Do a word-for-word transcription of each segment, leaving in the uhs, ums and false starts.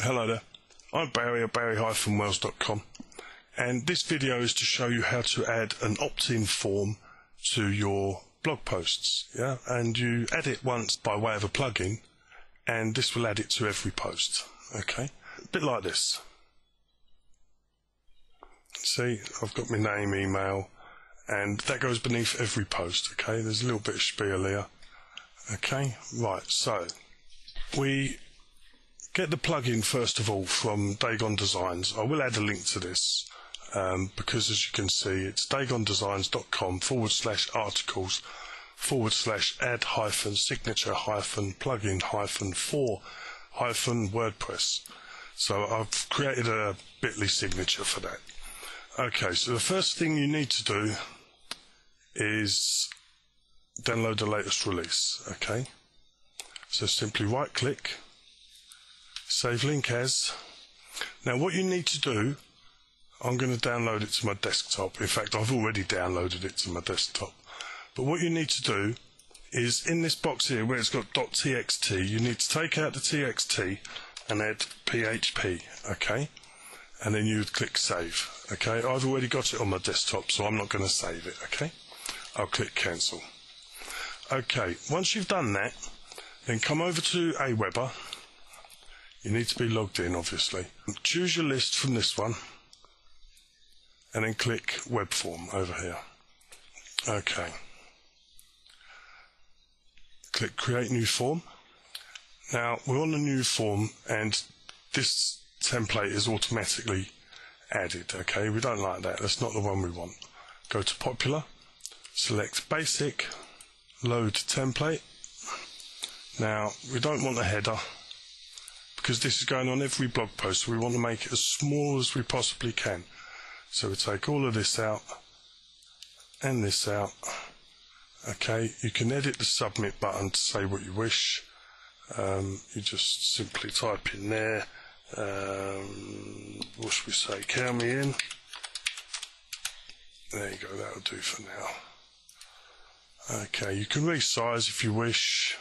Hello there, I'm Barry of barry dash wells dot com, and this video is to show you how to add an opt-in form to your blog posts. Yeah, and you add it once by way of a plugin, and this will add it to every post. Okay, a bit like this. See, I've got my name, email, and that goes beneath every post. Okay, there's a little bit of spiel here. Okay, right, so we get the plugin first of all from Dagon Designs. I will add a link to this um, because, as you can see, it's dagon designs dot com forward slash articles forward slash add hyphen signature hyphen plugin hyphen for hyphen WordPress. So I've created a Bitly signature for that. Okay, so the first thing you need to do is download the latest release. Okay, so simply right click, save link as. Now what you need to do, I'm going to download it to my desktop. In fact, I've already downloaded it to my desktop. But what you need to do is, in this box here where it's got .txt, you need to take out the T X T and add P H P, okay? And then you would click save, okay? I've already got it on my desktop, so I'm not going to save it, okay? I'll click cancel. Okay, once you've done that, then come over to Aweber. You need to be logged in, obviously. Choose your list from this one and then click web form over here. Okay. Click create new form. Now we're on a new form and this template is automatically added. Okay, we don't like that. That's not the one we want. Go to popular, select basic, load template. Now we don't want a header, because this is going on every blog post, so we want to make it as small as we possibly can. So we take all of this out and this out. Okay, you can edit the submit button to say what you wish. Um, you just simply type in there, um, what should we say, count me in. There you go, that'll do for now. Okay, you can resize if you wish.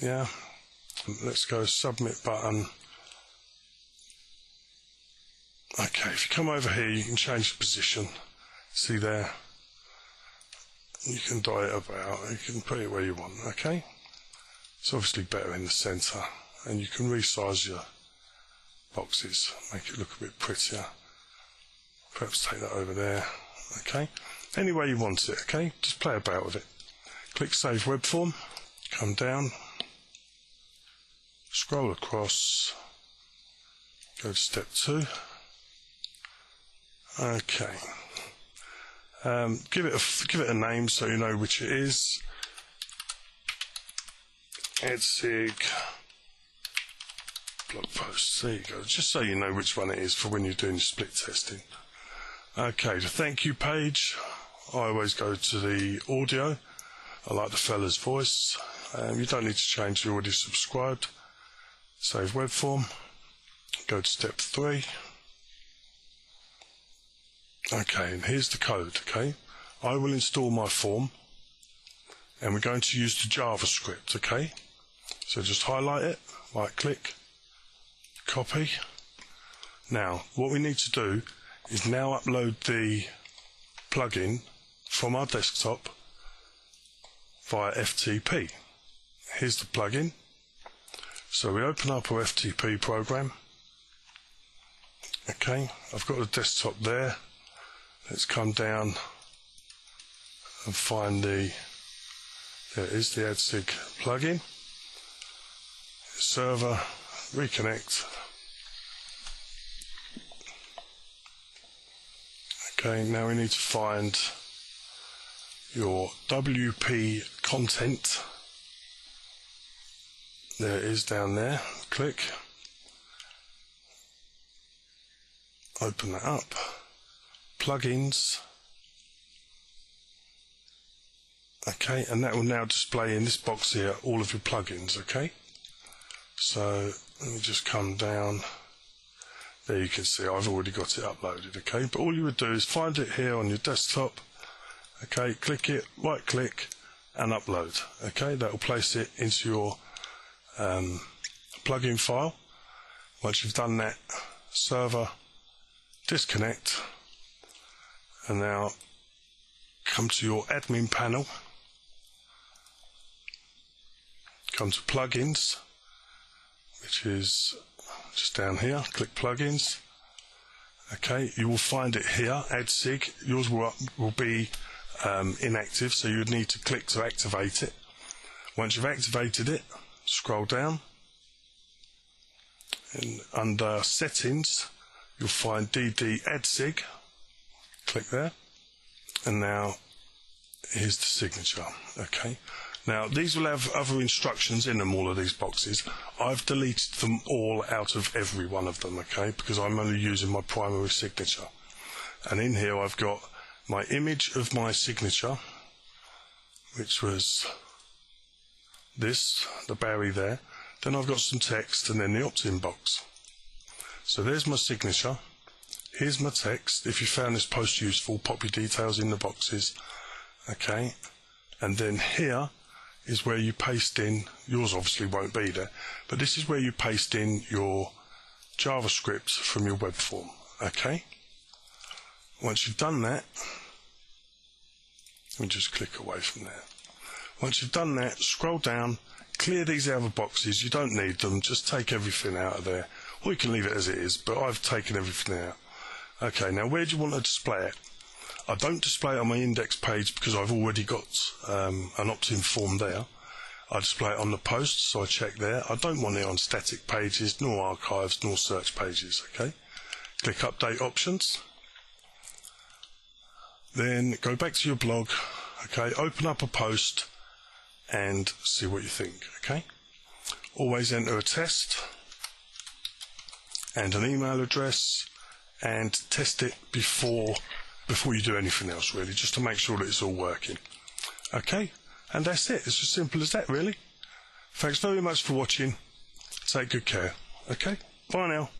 Yeah. Let's go submit button. Okay, if you come over here you can change the position. See there? You can dot it about, you can put it where you want, okay? It's obviously better in the centre, and you can resize your boxes, make it look a bit prettier. Perhaps take that over there, okay? Any way you want it, okay? Just play about with it. Click save web form, come down, scroll across, go to step two. Okay, um, give it a give it a name so you know which it is. AdSig blog post. There you go. Just so you know which one it is for when you're doing split testing. Okay, the thank you page. I always go to the audio. I like the fella's voice. Um, you don't need to change the audio subscribed. Save web form, go to step three. Okay, and here's the code, okay? I will install my form and we're going to use the JavaScript, okay? So just highlight it, right click, copy. Now, what we need to do is now upload the plugin from our desktop via F T P. Here's the plugin. So we open up our F T P program. Okay, I've got the desktop there. Let's come down and find the, there it is, the AdSig plugin. Server, reconnect. Okay, now we need to find your W P content. There it is down there, click, open that up, plugins, okay, and that will now display in this box here all of your plugins, okay? So let me just come down, there you can see I've already got it uploaded, okay? But all you would do is find it here on your desktop, okay, click it, right click and upload, okay? That will place it into your Um, plugin file, Once you've done that, server, disconnect, and now come to your admin panel, come to plugins, which is just down here, click plugins. Okay, you will find it here, AdSig. Yours will, will be um, inactive, so you'd need to click to activate it. Once you've activated it, scroll down, and under settings you'll find dd AdSig. Click there, and now here's the signature. Okay, now these will have other instructions in them, all of these boxes. I've deleted them all out of every one of them, okay, because I'm only using my primary signature. And in here I've got my image of my signature, which was this, the Barry there. Then I've got some text and then the opt-in box. So there's my signature. Here's my text. If you found this post useful, pop your details in the boxes. Okay, and then here is where you paste in, yours obviously won't be there, but this is where you paste in your JavaScript from your web form. Okay, once you've done that, let me just click away from there. Once you've done that, scroll down, clear these other boxes, you don't need them, just take everything out of there. Or you can leave it as it is, but I've taken everything out. Okay, now where do you want to display it? I don't display it on my index page because I've already got um, an opt-in form there. I display it on the post, so I check there. I don't want it on static pages, nor archives, nor search pages. Okay, click update options. Then go back to your blog. Okay, open up a post and see what you think. Okay, always enter a test and an email address and test it before before you do anything else, really, just to make sure that it's all working. Okay, and that's it. It's as simple as that, really. Thanks very much for watching. Take good care. Okay, bye now.